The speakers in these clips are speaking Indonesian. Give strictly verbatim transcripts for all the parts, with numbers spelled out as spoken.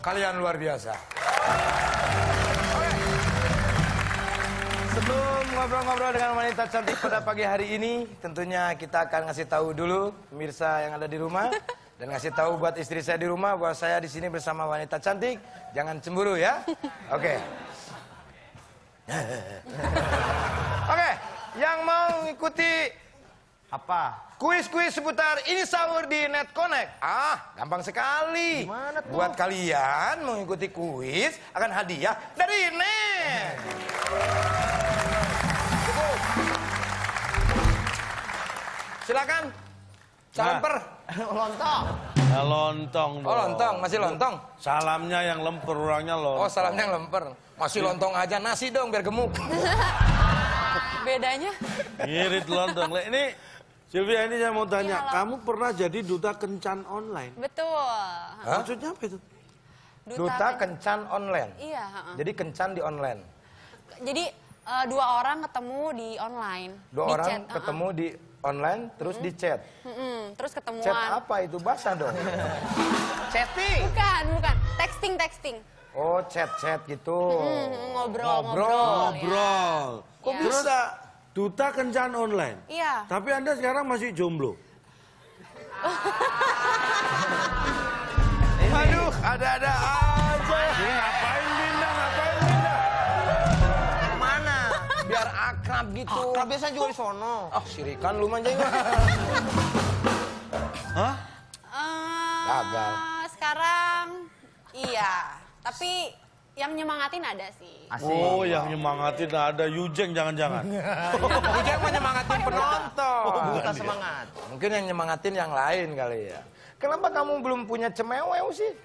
Kalian luar biasa. Sebelum ngobrol-ngobrol dengan wanita cantik pada pagi hari ini, tentunya kita akan ngasih tahu dulu pemirsa yang ada di rumah dan ngasih tahu buat istri saya di rumah bahwa saya di sini bersama wanita cantik, jangan cemburu ya. Oke. Okay. Oke, okay. Yang mau ngikuti apa? Kuis-kuis seputar Ini Sahur di Net Connect. Ah, gampang sekali. Gimana tuh? Buat kalian mengikuti kuis akan hadiah dari Net. Silakan. Calemper. Lontong. Ya, lontong dong. Oh, lontong, masih lontong. Salamnya yang lemper, orangnya lontong. Oh, salamnya yang lemper. Masih lontong aja, nasi dong biar gemuk. Bedanya? Ngirit lontong. Ini Sylvia, ini saya mau tanya, ya, kamu pernah jadi duta kencan online? Betul. Hah? Maksudnya apa itu? Duta, duta kencan, kencan online. Iya, uh-uh. Jadi kencan di online. Jadi uh, dua orang ketemu di online. Dua di orang chat, ketemu uh-uh. di online terus mm-hmm. di chat. Mm-hmm. Terus ketemuan. Chat apa itu? Bahasa dong. Chatting. Bukan, bukan. Texting, texting. Oh, chat-chat gitu. Mm-hmm. Ngobrol, ngobrol. Ngobrol. Ya. Kok ya. Bisa duta kencan online? Iya. Tapi Anda sekarang masih jomblo. Aduh, ada-ada aja. Ini ngapain Linda? Ngapain Linda? Mana? Biar akrab gitu. Akrab biasanya juga di sono. Ah, sirikan lu manjain. Hah? Gagal. Sekarang iya, tapi yang nyemangatin ada sih. Asik. Oh, yang nyemangatin ada. Yujeng jangan-jangan. Yujeng mau nyemangatin penonton. Oh, bukan semangat. Mungkin yang nyemangatin yang lain kali ya. Kenapa kamu belum punya cemewew sih?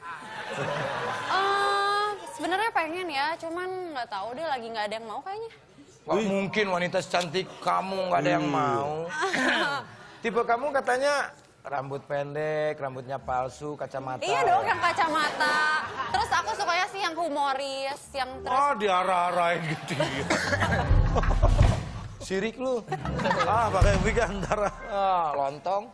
Uh, Sebenarnya pengen ya, cuman nggak tahu deh lagi nggak ada yang mau kayaknya. Wah, mungkin wanita cantik kamu nggak ada yang mau. Tipe kamu katanya rambut pendek, rambutnya palsu, kacamata. Iya dong, yang kacamata. Terus aku sukanya sih yang humoris, yang terus... Ah, diarah-arahin gitu ya. Sirik lu. Ah, pakai wig antara. Ah, lontong.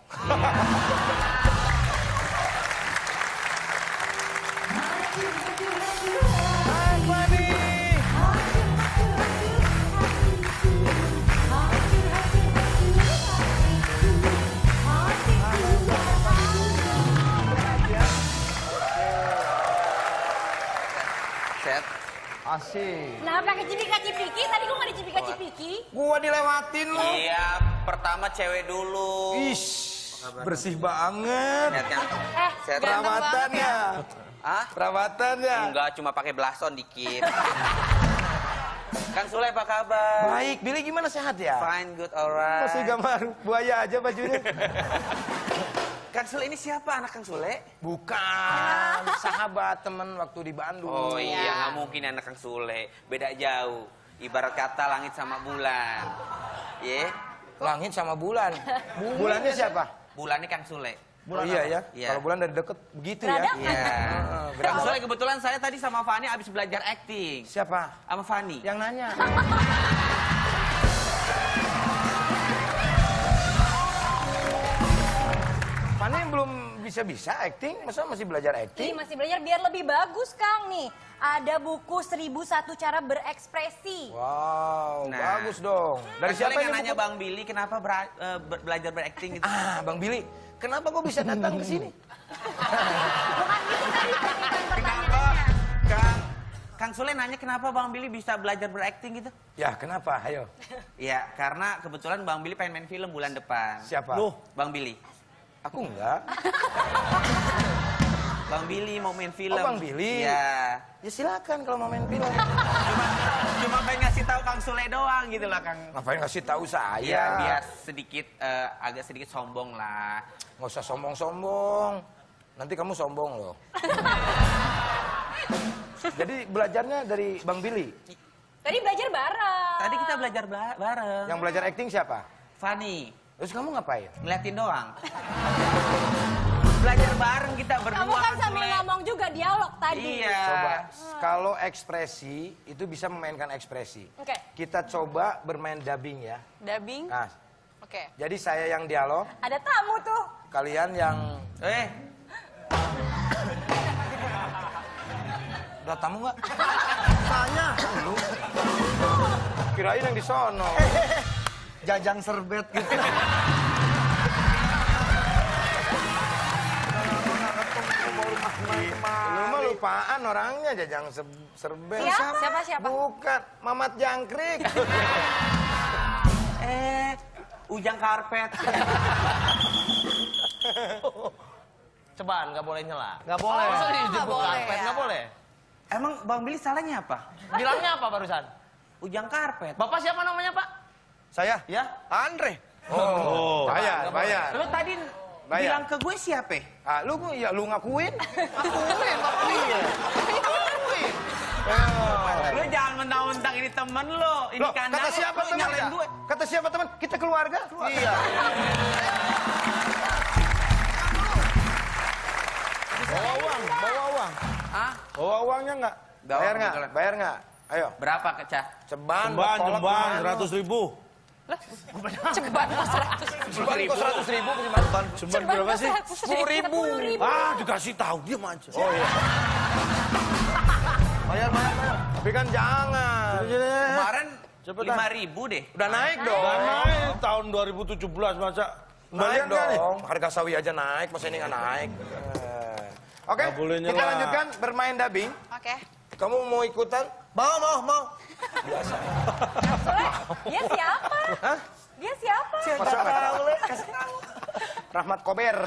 Asik. Nah, pakai cipika-cipiki, tadi gua nggak dicipika-cipiki. Gua dilewatin lu. Iya, pertama cewek dulu. Ish, bersih banget. Eh, perawatannya. Hah? Perawatannya. Enggak, cuma pakai blason dikit. Kang Sule apa kabar? Baik, Billy gimana, sehat ya? Fine, good, alright. Masih gambar buaya aja bajunya. Kang Sule ini siapa, anak Kang Sule? Bukan, sahabat temen waktu di Bandung. Oh iya, nggak mungkin anak Kang Sule, beda jauh. Ibarat kata langit sama bulan. Ye? Yeah. Langit sama bulan. Bulannya siapa? Bulannya Kang Sule. Bulan oh, iya ya, yeah. Kalau bulan dari deket begitu ya. Iya. Yeah. Kang Sule kebetulan saya tadi sama Fani abis belajar acting. Siapa? Sama Fani. Yang nanya. Fani belum bisa-bisa acting, masa masih belajar acting? Iya, masih belajar biar lebih bagus, Kang. Nih, ada buku seribu satu Cara Berekspresi. Wow, nah, bagus dong. Dari siapa yang nanya buku? Bang Billy, kenapa ber, uh, ber, belajar berakting gitu? Ah, Bang Billy, kenapa kok bisa datang ke sini? Bukan gitu tadi, kenapa? Kang, Kang Sule nanya kenapa Bang Billy bisa belajar berakting gitu? Ya, kenapa? Ayo. Ya, karena kebetulan Bang Billy pengen main film bulan depan. Siapa? Loh, Bang Billy. Aku enggak. Bang Billy mau main film. Oh, Bang Billy. Iya. Ya silakan kalau mau main film. Cuma, cuma pengen ngasih tahu Kang Sule doang gitu lah, Kang. Ngapain ngasih tahu saya? Ya, biar sedikit uh, agak sedikit sombong lah. Nggak usah sombong-sombong. Nanti kamu sombong loh. Jadi belajarnya dari Bang Billy. Tadi belajar bareng. Tadi kita belajar bareng. Yang belajar acting siapa? Fani. Terus kamu ngapain? Ngeliatin doang. Belajar bareng kita berdua. Kamu kan sambil ngomong juga dialog tadi. Iya. Coba, kalau ekspresi itu bisa memainkan ekspresi. Oke. Kita coba bermain dubbing ya. Dubbing? Nah. Oke. Jadi saya yang dialog. Ada tamu tuh. Kalian yang... Eh. Udah tamu nggak? Tanya. Lu. Kirain yang di sono. Jajang serbet gitu. Lu mah lupaan orangnya jajang serbet. Siapa? Siapa? Siapa? Bukan, Mamat Jangkrik. eh, Ujang Karpet. Cobaan, nggak boleh nyela. Nggak boleh. Oh, sorry, nggak boleh, karpet, ya? Nggak boleh. Emang Bang Billy salahnya apa? Bilangnya apa barusan? Ujang Karpet. Bapak siapa namanya, Pak? Saya. Ya? Andre. Oh, bayar, oh, bayar. Lu tadi bayar. Bilang ke gue siapa? Ah, lu gue, ya lu ngakuin. Ngakuin, Bapak Billy. Ngakuin. Oh. Lu jangan mentang-mentang ini temen lu. Ini loh, kandang. Kata siapa temen? Gue. Kata siapa temen? Kita keluarga. keluarga. Iya. Bawa uang, bawa uang. Ah? Bawa uangnya nggak? Bayar nggak? Bayar nggak? Ayo. Berapa kecah? Ceban, ceban, ceban, seratus ribu. Ceban kok seratus ribu? Ceban kok seratus ribu? Ceban berapa sih? Sepuluh ribu. Ah, dikasih tahu dia aja. Oh iya. Bayar, bayar, bayar. Tapi kan jangan. Kemarin lima ribu deh. Udah naik dong. Udah naik tahun dua ribu tujuh belas masa. Naik dong. Harga sawi aja naik, masa ini nggak naik. Oke, okay, kita lanjutkan bermain dubbing. Oke. Okay. Kamu mau ikutan? Mau, mau, mau. Biasa. Dia siapa? Hah? Dia siapa? Siapa tahu, kasih tahu. Rahmat Kober.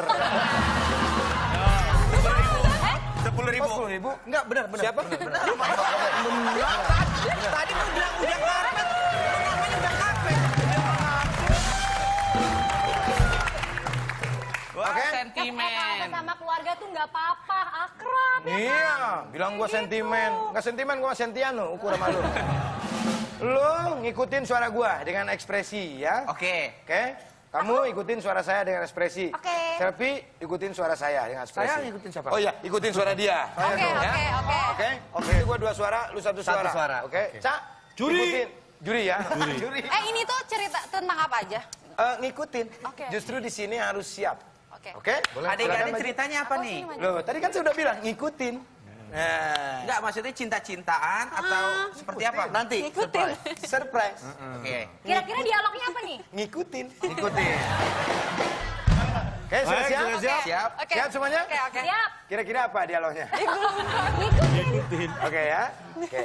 Sepuluh ribu. Sepuluh ribu? Enggak, benar, benar. Siapa? Benar. Tadi mau bilang udah karpet. Namanya udah karpet. Oke. Sentimen. Sama keluarga tuh nggak apa-apa, akrab. Iya, bilang gue sentimen. Nggak sentimen, gue sentian lo, ukur sama lo. Lo ngikutin suara gue dengan ekspresi ya. Oke. Oke, kamu ikutin suara saya dengan ekspresi. Oke. Selfie, ikutin suara saya dengan ekspresi. Saya ngikutin siapa? Oh iya, ikutin suara dia. Oke, oke, oke. Oke, oke. Itu gue dua suara, lu satu suara. Satu suara. Oke, Cak, juri. Juri ya. Juri. Eh, ini tuh cerita tentang apa aja? Ngikutin. Oke. Justru di sini harus siap. Oke, adik-adik ceritanya apa nih? Loh, tadi kan saya udah bilang ngikutin. Nah, enggak maksudnya cinta-cintaan atau seperti apa? Nanti ngikutin. Surprise. Oke. Kira-kira dialognya apa nih? Ngikutin. Ngikutin. Oke, siap? Siap. Siap semuanya? Oke, oke. Siap. Kira-kira apa dialognya? Ngikutin. Oke ya. Oke.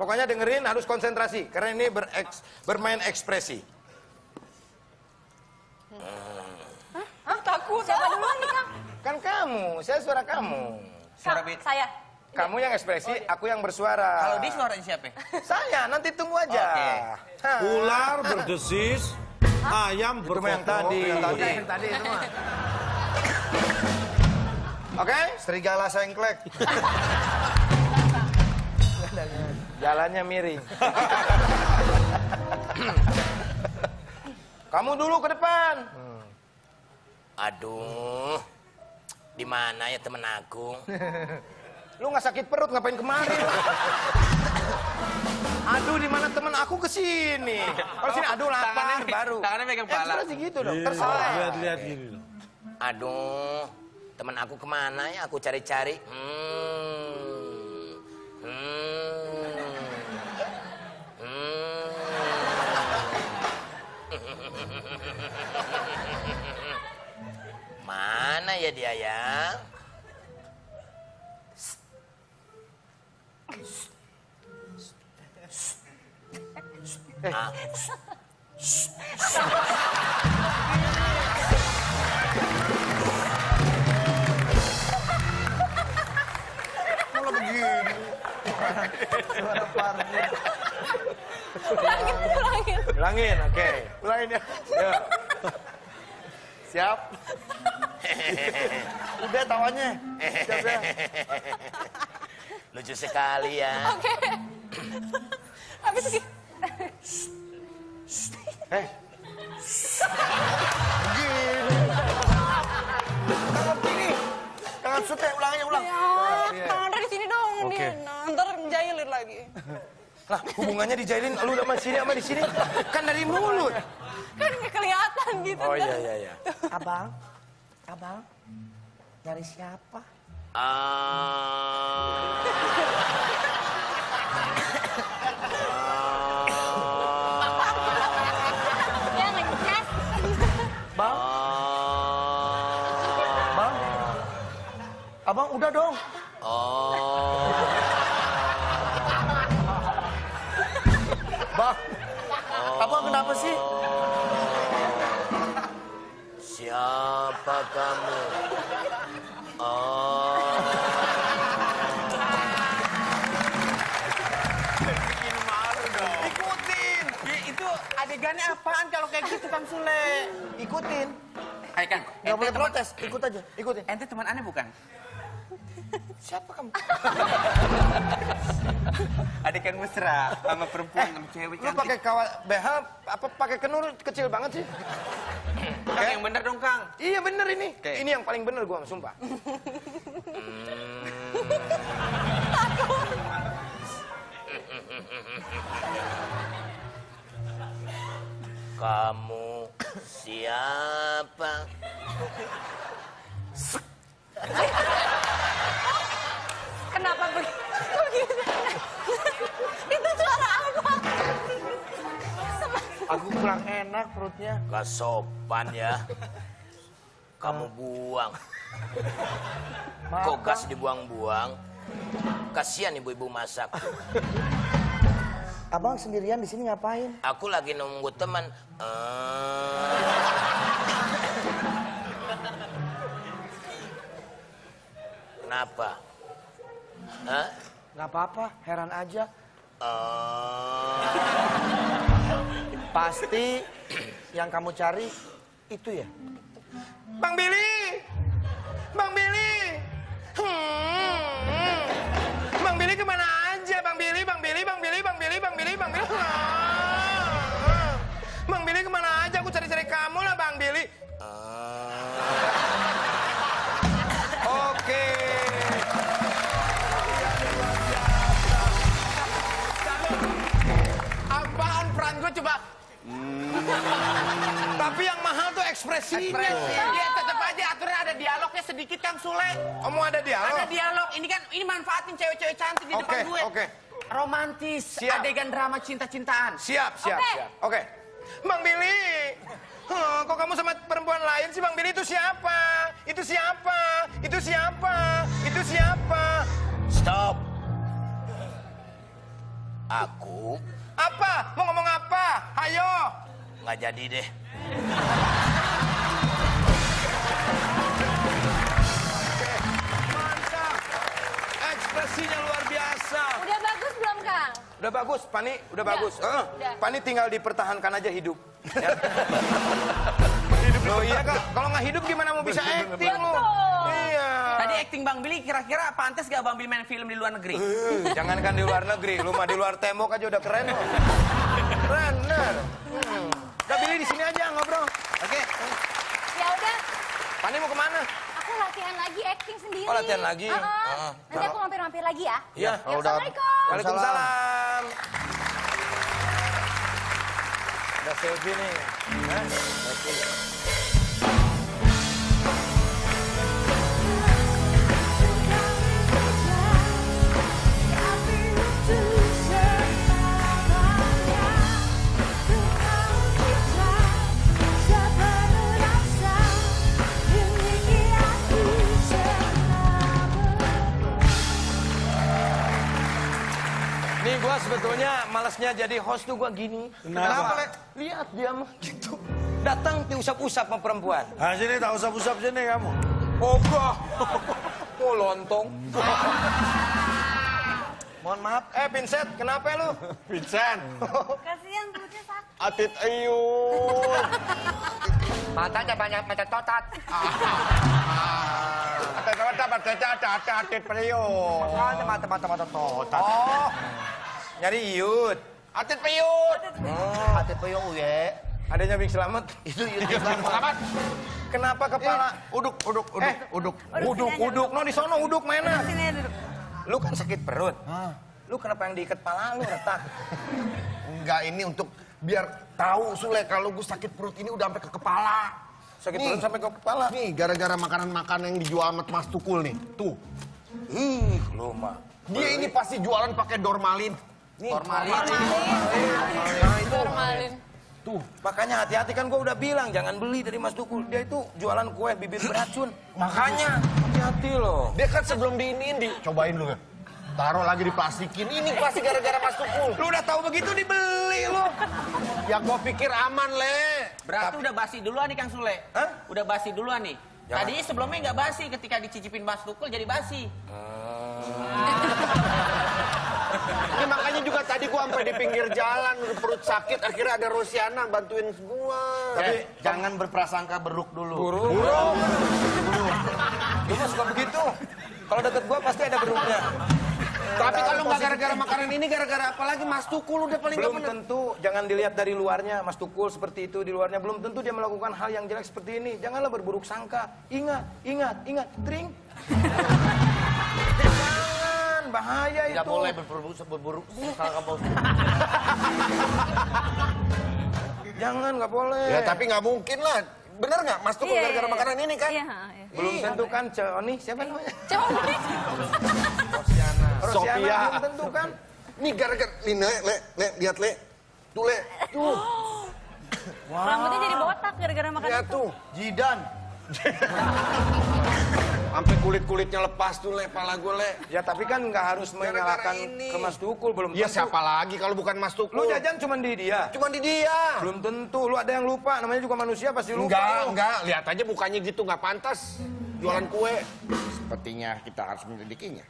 Pokoknya dengerin harus konsentrasi karena ini bermain ekspresi. Aku siapa dulu nih Kang? Kan kamu, saya suara kamu. Suara Kak, saya. Kamu yang ekspresi, oh, aku yang bersuara. Kalau dia suaranya siapa? Saya, nanti tunggu aja. Okay. Ular berdesis, Hah? ayam berkokok. Tadi, tadi. tadi itu mah. Oke, okay? Serigala sengklek. Jalannya miring. Kamu dulu ke depan. Aduh, di mana ya temen aku? Lu nggak sakit perut ngapain kemarin? Aduh, di mana temen aku kesini? Kalau sini aduh lapar tangannya, baru. Tangannya megang kepala. Ekspresi gitu dong. Terserah. Lihat-lihat gini dong. Aduh, temen aku kemana ya? Aku cari-cari. Hmm, hmm, hmm. Mana ya dia ya? Ah. Malah begini. Suara parnya. Ulangin, ulangin. Ulangin, oke. Okay. Ulangin ya. Ya. Siap. Udah tawanya. Siap ya. Lucu sekali ya. Oke. Habis lagi. Eh. Gini. Tangan sini. Tangan sute ulangnya ulang. Tangan dari sini dong. Oke. Ntar jahilin lagi. Lah hubungannya dijailin lu sama sini sama di sini. Kan dari mulut. Kan nggak kelihatan gitu. Oh iya iya iya. Abang, abang, dari siapa? Uh... Bang, Bang, Abang udah dong. Oh, Bang, oh. Abang kenapa sih? Siapa kamu? Oh, bikin malu dong. Ikutin. Ya, itu adegannya apaan kalau kayak gitu Kang Sule? Ikutin. Ayo Kang, nggak boleh protes. Ikut aja, ikutin. Ente teman aneh bukan? Siapa kamu? Adegan mesra sama perempuan, sama cewek cantik. Lu pakai kawat B H apa pakai kenur kecil banget sih? Kang, yang bener dong Kang. Iya bener ini. Ini yang paling bener gua sumpah. Kamu siapa? Kenapa begitu? Itu suara apa? Aku kurang enak perutnya. Gak sopan ya. Kamu buang. Kok gas dibuang-buang? Kasihan ibu-ibu masak. Abang sendirian di sini ngapain? Aku lagi nunggu teman. Kenapa? Hah? Gak apa-apa, heran aja. Pasti yang kamu cari itu ya? Bang Billy! Bang Billy! Hmm. Bang Billy kemana aja? Bang Billy, Bang Billy, Bang Billy, Bang Billy, Bang Billy, Bang Billy. Ah. Bang Billy kemana aja? Aku cari-cari kamu lah Bang Billy. Ah. Oke. Apaan peran gue coba? Tapi yang mahal tuh ekspresinya. Dia tetap aja aturan ada dialognya sedikit Kang Sule. Oh, mau ada dialog? Ada dialog. Ini kan ini manfaatin cewek-cewek cantik di depan gue. Oke, oke. Romantis, adegan drama cinta-cintaan. Siap, siap, siap. Oke. Bang Billy, kok kamu sama perempuan lain sih Bang Billy? Itu siapa? Itu siapa? Itu siapa? Itu siapa? Stop. Aku. Apa? Mau ngomong apa? Ayo. Nggak jadi deh. Mantap. Ekspresinya luar biasa. Udah bagus belum, Kang? Udah bagus, Pani. Udah bagus. Uh, udah. Pani tinggal dipertahankan aja hidup. Ya. Hidup loh, iya, Kak. Kalau nggak hidup gimana mau bisa acting lu? Iya. Tadi acting Bang Billy kira-kira pantas gak Bang Billy main film di luar negeri? Uh, jangankan di luar negeri, lu mah di luar tembok aja udah keren loh. Keren, bener. Hmm. Udah Billy di sini aja ngobrol. Oke. Ya udah. Pani mau kemana? Aku latihan lagi acting sendiri. Oh latihan lagi? Uh -uh. Uh, Nanti aku mampir-mampir lagi ya? Iya. Ya, Assalamualaikum. Waalaikumsalam. Udah selfie nih. Nah, gua sebetulnya malasnya jadi host tuh gua gini. Kenapa? Kenapa? Lihat dia mah gitu. Datang diusap-usap sama perempuan. Ah sini tak usap-usap sini kamu. Oh gua. Oh lontong. Mohon maaf. Eh Vincent, kenapa lu? Vincent. Kasihan perutnya sakit. Atit ayun. Matanya banyak macam totat. Atit totat, atit totat, atit periuk. Makanya mata-mata totat. Oh. Nyari iut. Atit peyut. Oh, atit peyut uye. Adanya Bing Selamat. Itu iut Selamat. Kenapa kepala? Uduk, uduk, uduk, uduk. Uduk, uduk. No di sono uduk mana? Sini duduk. Lu kan sakit perut. Lu kenapa yang diikat pala lu retak? Enggak, ini untuk biar tahu Sule kalau gue sakit perut ini udah sampai ke kepala. sakit perut sampai ke kepala. Nih, gara-gara makanan-makanan yang dijual sama Mas Tukul nih. Tuh. Ih, lu mah. Dia ini pasti jualan pakai dormalin. Nih, dormalin. Dormalin. Dormalin. Tuh, makanya hati-hati, kan gue udah bilang jangan beli dari Mas Tukul. Dia itu jualan kue bibir beracun. Makanya hati-hati loh. Dia kan sebelum diinin dicobain dulu kan. Taruh lagi diplastikin. Ini pasti gara-gara Mas Tukul. Lu udah tahu begitu dibeli lu. Ya gue pikir aman, Le. Berarti udah basi duluan nih Kang Sule. Hah? Udah basi duluan nih. Jangan. Tadinya sebelumnya nggak basi, ketika dicicipin Mas Tukul jadi basi. Hmm. Ini makanya juga tadi gua sampai di pinggir jalan perut sakit, akhirnya ada Rosiana bantuin gua. Tapi eh, jangan berprasangka beruk dulu. Buruk. Buruk. Gua suka begitu. Kalau deket gua pasti ada beruknya. Tapi kalau nggak gara-gara makanan ini, gara-gara apa lagi? Mas Tukul udah paling belum tentu. Jangan dilihat dari luarnya, Mas Tukul seperti itu di luarnya. Belum tentu dia melakukan hal yang jelek seperti ini. Janganlah berburuk sangka. Ingat, ingat, ingat. Tring. Bahaya itu. Tidak boleh berburuk berburuk sangka. Jangan, nggak boleh. Ya tapi nggak mungkin lah. Bener nggak Mas Tukul yeah, gara-gara yeah, makanan ini kan? Yeah, yeah. Belum tentu kan, Coni siapa namanya? Coni. Rosiana. Rosiana belum tentu kan? Ini gara-gara Lina, Le, Le, lihat Le, tuh Le, tuh. Wow. Rambutnya jadi botak gara-gara makan ya, itu. Tuh. Jidan. Sampai kulit-kulitnya lepas tuh, Le, pala gue, Le. Ya tapi kan nggak harus menyalahkan ke Mas Tukul, belum ya, tentu. Ya siapa lagi kalau bukan Mas Tukul. Lu jajan cuma di dia. Cuma di dia. Belum tentu, lu ada yang lupa, namanya juga manusia pasti lupa. Enggak, lu. Enggak, lihat aja bukannya gitu, nggak pantas jualan kue. Sepertinya kita harus menyelidikinya.